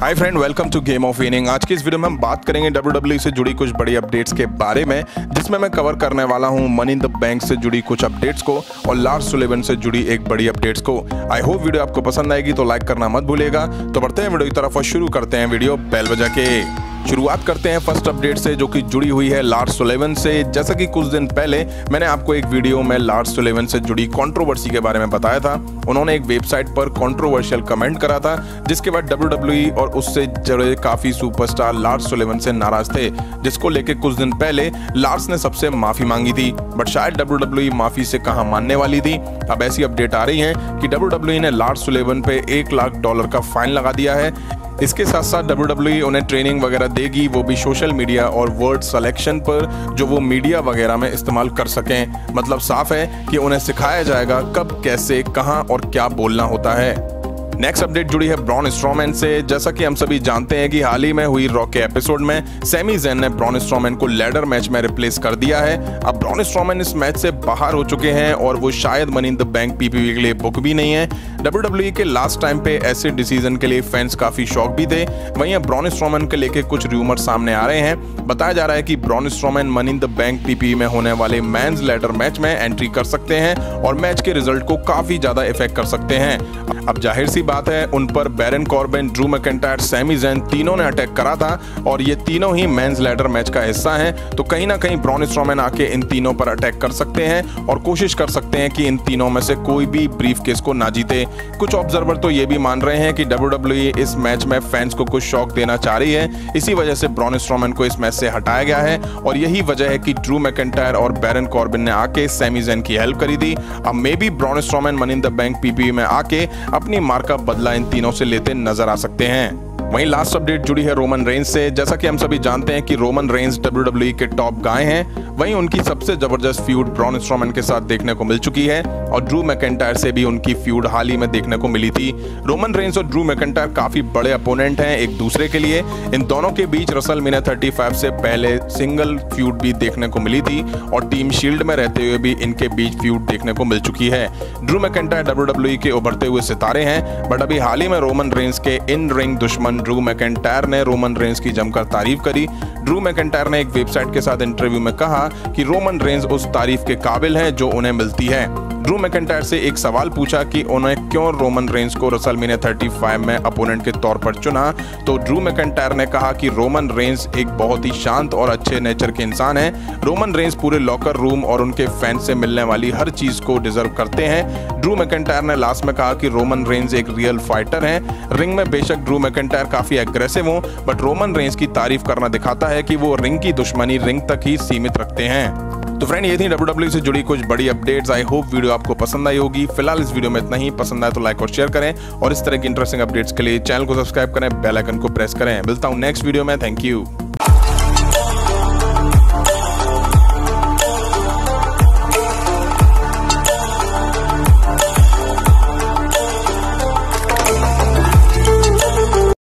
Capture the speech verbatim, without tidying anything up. Hi friend, welcome to game of inning. आज की इस वीडियो में हम बात करेंगे डब्ल्यूडब्ल्यूई से जुड़ी कुछ बड़ी अपडेट्स के बारे में, जिसमें मैं कवर करने वाला हूं मनी इन द बैंक से जुड़ी कुछ अपडेट्स को और लार्स सुलिवन से जुड़ी एक बड़ी अपडेट्स को। आई होप वीडियो आपको पसंद आएगी, तो लाइक करना मत भूलिएगा। तो बढ़ते हैं वीडियो की तरफ और शुरू करते हैं वीडियो बेल बजा के। शुरुआत करते हैं फर्स्ट अपडेट से, जो कि जुड़ी हुई है लार्स सुलिवन से। जैसा कि कुछ दिन पहले मैंने आपको एक वीडियो में लार्स सुलिवन से जुड़ी कंट्रोवर्सी के बारे में बताया था। उन्होंने एक वेबसाइट पर कंट्रोवर्शियल कमेंट करा था, जिसके बाद डब्ल्यूडब्ल्यूई और उससे जुड़े काफी सुपरस्टार लार्स सुलिवन से नाराज थे, जिसको लेके कुछ दिन पहले लार्स ने सबसे माफी मांगी थी। बट शायद डब्ल्यूडब्ल्यूई माफी से कहां मानने वाली थी। अब ऐसी अपडेट आ रही है कि डब्ल्यूडब्ल्यूई ने लार्स सुलिवन पे एक लाख डॉलर का फाइन लगा दिया है। इसके साथ साथ डब्ल्यूडब्ल्यूई उन्हें ट्रेनिंग वगैरह देगी, वो भी सोशल मीडिया और वर्ड सिलेक्शन पर, जो वो मीडिया वगैरह में इस्तेमाल कर सकें। मतलब साफ है कि उन्हें सिखाया जाएगा कब, कैसे, कहां और क्या बोलना होता है। नेक्स्ट अपडेट जुड़ी है ब्रॉन स्ट्रोमैन से। जैसा कि हम सभी जानते हैं कि हाल ही में हुई रॉ के एपिसोड में सैमी जैन ने ब्रॉन स्ट्रोमैन को लैडर मैच में रिप्लेस कर दिया है। अब ब्रॉन स्ट्रोमैन इस मैच से बाहर हो चुके हैं और वो शायद money in the bank PPV के लिए बुक भी नहीं है। डब्ल्यूडब्ल्यूई के लास्ट टाइम पे ऐसे डिसीजन के लिए फैंस काफी शॉक भी थे। वहीं अब ब्रॉन स्ट्रोमैन के लेके कुछ रूमर सामने आ रहे हैं। बताया जा रहा है कि Braun Strowman money in the bank PPV में होने वाले मेंस लैडर मैच में एंट्री कर सकते हैं और मैच के रिजल्ट को काफी ज्यादा इफेक्ट कर सकते हैं। अब जाहिर सी बात है, उन पर Baron Corbin, Drew McIntyre, Sami Zayn तीनों ने अटैक करा था और ये तीनों ही मेंस लैडर मैच का हिस्सा हैं। तो कहीं ना कहीं ब्रॉन स्ट्रोमैन आके इन तीनों पर अटैक कर सकते हैं और कोशिश कर सकते हैं कि इन तीनों में से कोई भी ब्रीफ केस को ना जीते। कुछ ऑब्जर्वर तो ये भी मान रहे हैं कि डब्ल्यूडब्ल्यूई इस मैच में फैंस को कुछ शॉक देना चाह रही है, इसी वजह से ब्रॉन स्ट्रोमैन को इस मैच से हटाया गया है। और यही वजह है कि ड्रू मैकइंटायर और बैरन कॉर्बिन ने आके सैमी जैन की हेल्प करी थी। अब maybe Braun Strowman money in the bank PPV में आके अपनी का बदला इन तीनों से लेते नजर आ सकते हैं। वहीं लास्ट अपडेट जुड़ी है रोमन रेंस से। जैसा कि हम सभी जानते हैं कि रोमन रेंस डब्ल्यूडब्ल्यूई के टॉप गाय हैं। वहीं उनकी सबसे जबरदस्त फ्यूड ब्रॉन स्ट्रोमैन के साथ देखने को मिल चुकी है और ड्रू मैकइंटायर से भी उनकी फ्यूड हाल ही में देखने को मिली थी। रोमन रेंस और ड्रू मैकइंटायर काफी बड़े अपोनेंट हैं एक दूसरे के लिए। इन दोनों के बीच रेसलमेनिया पैंतीस से पहले सिंगल फ्यूड भी देखने को मिली थी और टीम शील्ड में रहते हुए भी इनके बीच फ्यूड देखने को मिल चुकी है। ड्रू मैकइंटायर डब्ल्यूडब्ल्यूई के उभरते हुए सितारे हैं, बट अभी हाल ही में रोमन रेंस के इन रिंग दुश्मन ड्रू मैकइंटायर ने रोमन रेंस की जमकर तारीफ करी। ड्रू मैकइंटायर ने एक वेबसाइट के साथ इंटरव्यू में कहा कि रोमन रेंस उस तारीफ के काबिल हैं जो उन्हें मिलती है। ड्रू मैकइंटायर से एक सवाल पूछा कि उन्हें क्यों रोमन रेंस को रेसलमेनिया पैंतीस में अपोनेंट के तौर पर चुना, तो ड्रू मैकइंटायर ने कहा कि रोमन रेंस एक बहुत ही शांत और अच्छे नेचर के इंसान हैं। रोमन रेंस पूरे लॉकर रूम और उनके फैंस से मिलने वाली हर चीज को डिजर्व करते हैं। ड्रू मैकइंटायर ने लास्ट में कहा कि रोमन रेंस एक रियल फाइटर हैं। रिंग में बेशक ड्रू मैकइंटायर काफी एग्रेसिव हों, बट रोमन रेंस की तारीफ करना दिखाता है कि वो रिंग की दुश्मनी रिंग तक ही सीमित रखते हैं। तो फ्रेंड, ये थी डब्ल्यूडब्ल्यूई से जुड़ी कुछ बड़ी अपडेट्स। आई होप वीडियो आपको पसंद आई होगी। फिलहाल इस वीडियो में इतना ही। पसंद आए तो लाइक और शेयर करें और इस तरह की इंटरेस्टिंग अपडेट्स के लिए चैनल को सब्सक्राइब करें, बेल आइकन को प्रेस करें। मिलता हूं नेक्स्ट वीडियो में। Thank you.